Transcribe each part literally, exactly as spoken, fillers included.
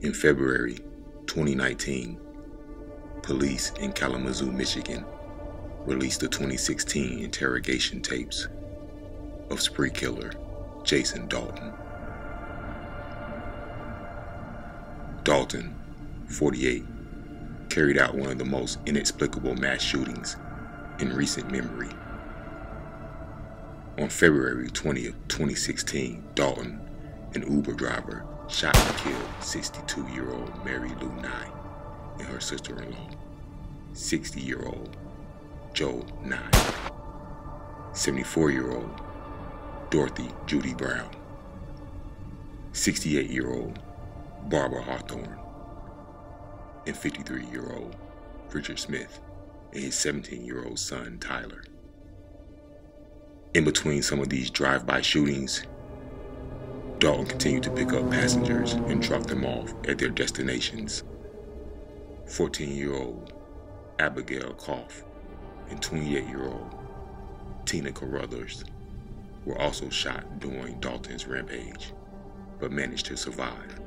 In February twenty nineteen, police in Kalamazoo, Michigan, released the twenty sixteen interrogation tapes of spree killer Jason Dalton. Dalton, forty-eight, carried out one of the most inexplicable mass shootings in recent memory. On February twentieth, twenty sixteen, Dalton, an Uber driver, shot and killed sixty-two-year-old Mary Lou Nye and her sister-in-law, sixty-year-old Joe Nye, seventy-four-year-old Dorothy Judy Brown, sixty-eight-year-old Barbara Hawthorne, and fifty-three-year-old Richard Smith and his seventeen-year-old son, Tyler. In between some of these drive-by shootings, Dalton continued to pick up passengers and drop them off at their destinations. fourteen-year-old Abigail Kauf and twenty-eight-year-old Tina Carruthers were also shot during Dalton's rampage, but managed to survive.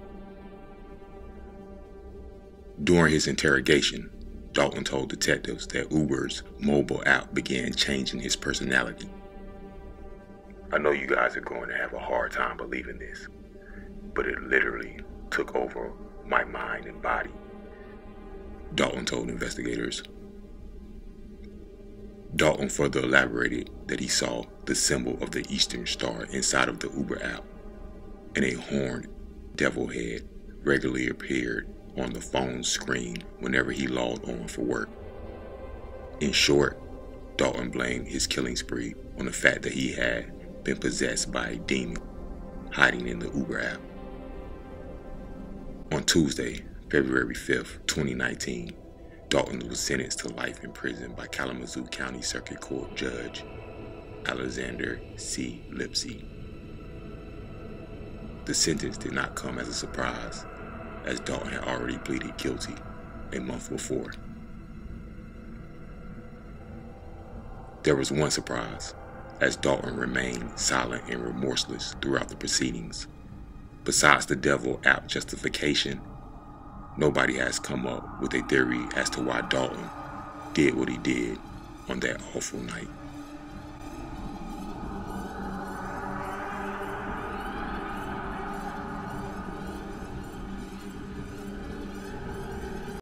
During his interrogation, Dalton told detectives that Uber's mobile app began changing his personality. I know you guys are going to have a hard time believing this, but it literally took over my mind and body, Dalton told investigators. Dalton further elaborated that he saw the symbol of the Eastern Star inside of the Uber app, and a horned devil head regularly appeared on the phone screen whenever he logged on for work. In short, Dalton blamed his killing spree on the fact that he had been possessed by a demon hiding in the Uber app. On Tuesday, February fifth, twenty nineteen, Dalton was sentenced to life in prison by Kalamazoo County Circuit Court Judge Alexander C. Lipsey. The sentence did not come as a surprise, as Dalton had already pleaded guilty a month before. There was one surprise, as Dalton remained silent and remorseless throughout the proceedings. Besides the devil app justification, nobody has come up with a theory as to why Dalton did what he did on that awful night.